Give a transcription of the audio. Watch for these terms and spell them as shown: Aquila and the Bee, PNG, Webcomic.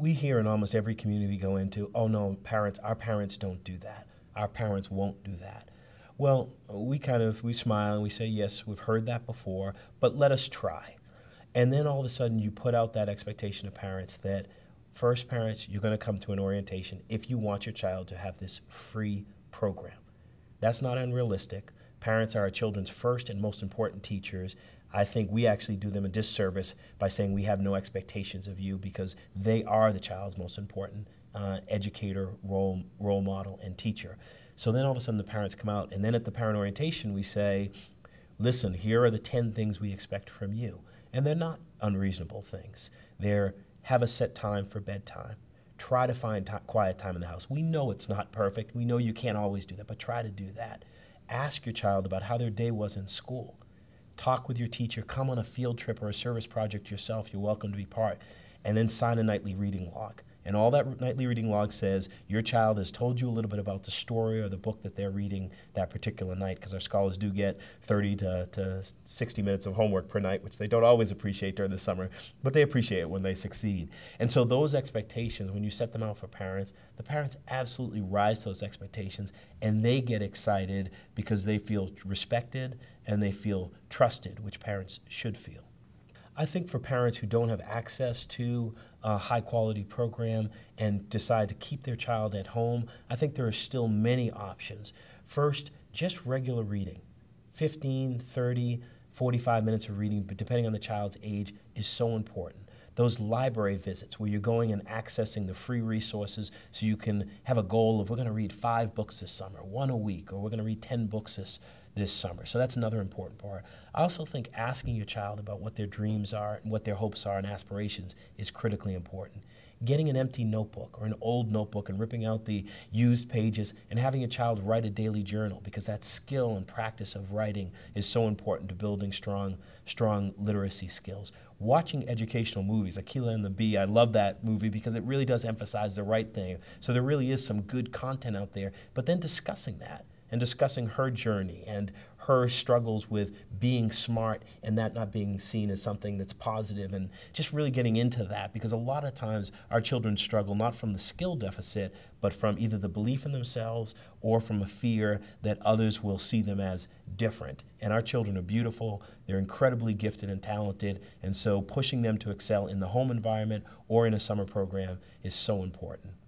We hear in almost every community we go into, oh no, parents, our parents don't do that. Our parents won't do that. Well, we smile and we say, yes, we've heard that before, but let us try. And then all of a sudden you put out that expectation of parents that, first parents, you're gonna come to an orientation if you want your child to have this free program. That's not unrealistic. Parents are our children's first and most important teachers. I think we actually do them a disservice by saying we have no expectations of you, because they are the child's most important educator, role model, and teacher. So then all of a sudden the parents come out, and then at the parent orientation we say, listen, here are the 10 things we expect from you. And they're not unreasonable things. They're have a set time for bedtime. Try to find quiet time in the house. We know it's not perfect. We know you can't always do that, but try to do that. Ask your child about how their day was in school. Talk with your teacher. Come on a field trip or a service project yourself. You're welcome to be part. And then sign a nightly reading log. And all that nightly reading log says, your child has told you a little bit about the story or the book that they're reading that particular night, because our scholars do get 30 to 60 minutes of homework per night, which they don't always appreciate during the summer, but they appreciate it when they succeed. And so those expectations, when you set them out for parents, the parents absolutely rise to those expectations, and they get excited because they feel respected and they feel trusted, which parents should feel. I think for parents who don't have access to a high-quality program and decide to keep their child at home, I think there are still many options. First, just regular reading. 15, 30, 45 minutes of reading, but depending on the child's age, is so important. Those library visits where you're going and accessing the free resources, so you can have a goal of, we're going to read 5 books this summer, 1 a week, or we're going to read 10 books this summer. So that's another important part. I also think asking your child about what their dreams are and what their hopes are and aspirations is critically important. Getting an empty notebook or an old notebook and ripping out the used pages and having your child write a daily journal, because that skill and practice of writing is so important to building strong literacy skills. Watching educational movies, Aquila and the Bee, I love that movie because it really does emphasize the right thing. So there really is some good content out there, but then discussing that, and discussing her journey and her struggles with being smart and that not being seen as something that's positive, and just really getting into that, because a lot of times our children struggle not from the skill deficit, but from either the belief in themselves or from a fear that others will see them as different. And our children are beautiful, they're incredibly gifted and talented, and so pushing them to excel in the home environment or in a summer program is so important.